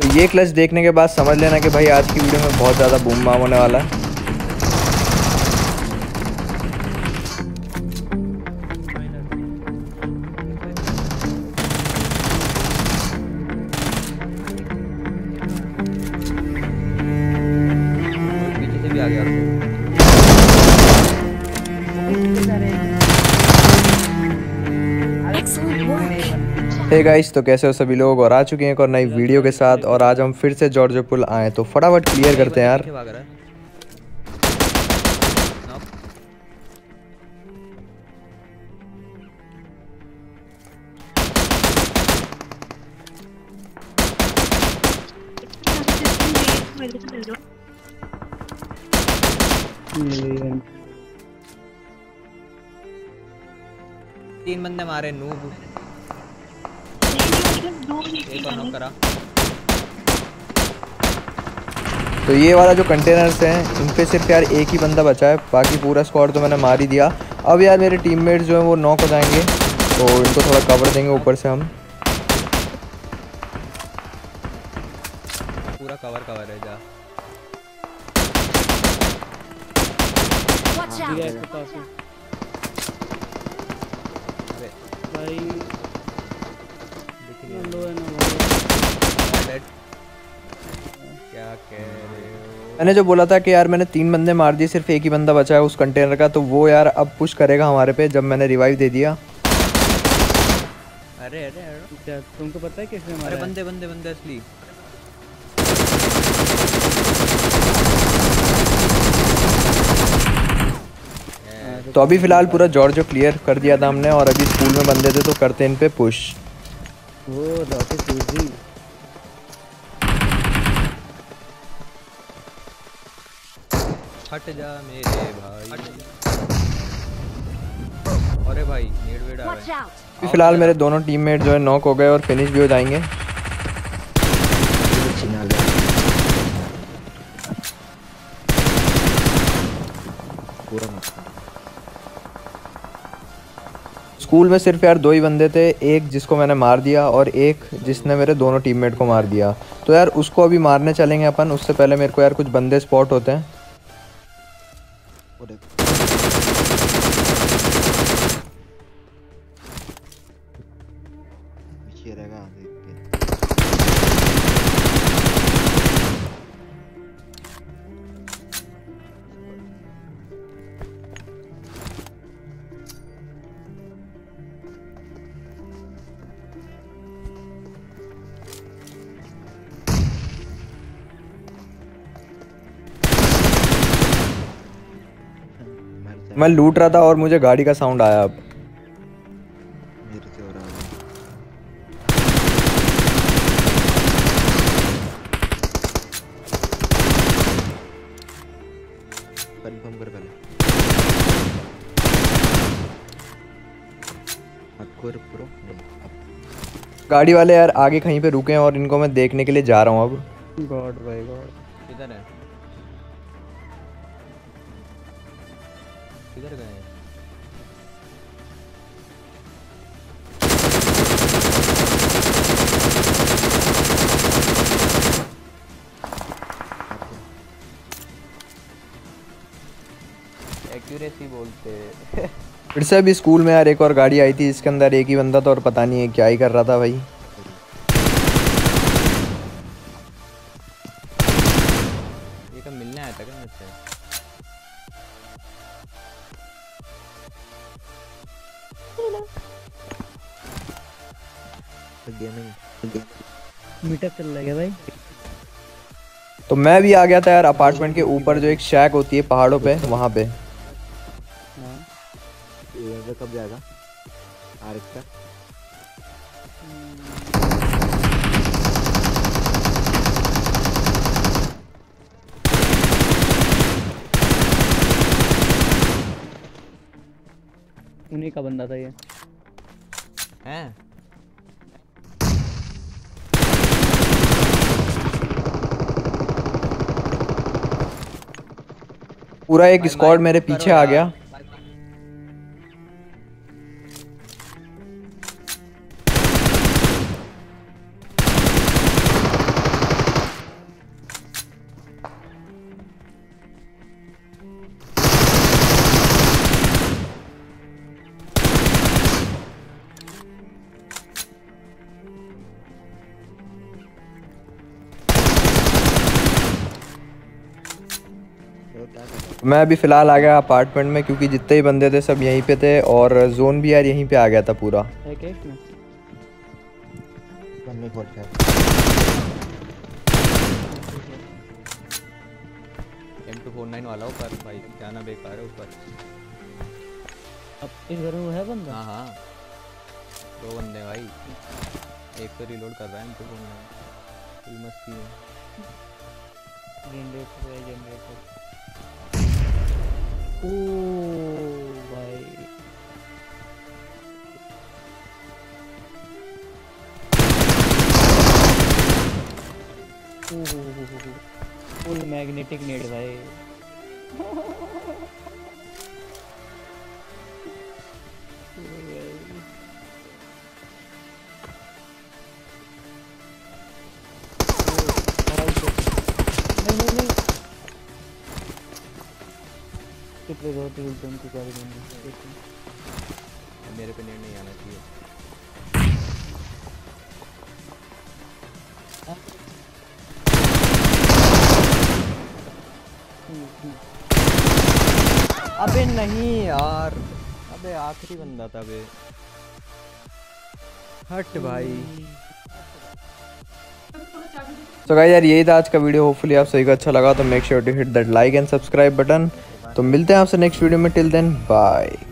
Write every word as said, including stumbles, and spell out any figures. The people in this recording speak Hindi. तो ये क्लच देखने के बाद समझ लेना कि भाई आज की वीडियो में बहुत ज़्यादा बूम बाम होने वाला है। आ गया हे गाइस, तो कैसे हो सभी लोग, और आ चुके हैं एक और नई वीडियो के साथ। और आज हम फिर से जॉर्जो पुल आए, तो फटाफट क्लियर करते हैं यार। तीन बंदे मारे नूब, एक और नॉक करा। तो ये वाला जो कंटेनर्स हैं इन पे सिर्फ यार एक ही बंदा बचा है, बाकी पूरा स्क्वाड तो मैंने मार ही दिया। अब यार मेरे टीममेट्स जो हैं वो नॉक हो जाएंगे, तो इनको थोड़ा कवर देंगे ऊपर से हम। पूरा कवर कवर है जा भाई। क्या कह रहे हो? मैंने जो बोला था कि यार मैंने तीन बंदे मार दिए, सिर्फ एक ही बंदा बचा है उस कंटेनर का, तो वो यार अब पुश करेगा हमारे पे जब मैंने रिवाइव दे दिया। अरे अरे, अरे। क्या तुमको पता है किसने मारा? अरे बंदे बंदे बंदे असली। तो अभी फिलहाल पूरा जॉर्जो क्लियर कर दिया था हमने, और अभी स्कूल में बंदे थे तो करते हैं इन पे पुश। वो हट जा मेरे भाई। अरे भाई नेड वेड आ रहा है। फिलहाल मेरे दोनों टीममेट जो है नॉक हो गए और फिनिश भी हो जाएंगे। स्कूल में सिर्फ यार दो ही बंदे थे, एक जिसको मैंने मार दिया और एक जिसने मेरे दोनों टीममेट को मार दिया। तो यार उसको अभी मारने चलेंगे अपन, उससे पहले मेरे को यार कुछ बंदे स्पॉट होते हैं। मैं लूट रहा था और मुझे गाड़ी का साउंड आया। अब कंफर्म कर पहले प्रो। गाड़ी वाले यार आगे कहीं पे रुके हैं और इनको मैं देखने के लिए जा रहा हूँ। अब गॉड भाई गॉड, किधर है? किधर गए? एक्यूरेसी बोलते हैं। फिर से अभी स्कूल में यार एक और गाड़ी आई थी, इसके अंदर एक ही बंदा था और पता नहीं है क्या ही कर रहा था भाई। ये कब मिलने आया था क्या मुझसे? मीटअप चल रहा है भाई। तो मैं भी आ गया था यार अपार्टमेंट के ऊपर, जो एक शैक होती है पहाड़ों पे, वहाँ पे। ये कब जाएगा? उन्हीं का बंदा था ये है? पूरा एक स्क्वाड मेरे पीछे आ गया। मैं अभी फ़िलहाल आ गया अपार्टमेंट में, क्योंकि जितने ही बंदे थे सब यहीं पे थे और जोन भी यार यहीं पे आ गया था पूरा। एम टू फोर नाइन वाला ऊपर भाई जाना बेकार है ऊपर। अब इधर वो है बंदा। हाँ हाँ दो बंदे भाई, एक तो रिलोड कर रहा है एम टू फोर नाइन मस्ती है। जनरेटर है जनरेटर। ओ भाई फुल मैग्नेटिक नेट भाई। कितने बहुत एकदम की गाड़ी बंदी मेरे पे नेट नहीं आना चाहिए। अबे नहीं यार, अबे आखिरी बंदा था बे। हट भाई। तो गाइस यार यही था आज का वीडियो, होपफुली आप सभी को अच्छा लगा। तो make sure to hit that like and subscribe button. तो मिलते हैं आपसे नेक्स्ट वीडियो में, टिल देन बाय।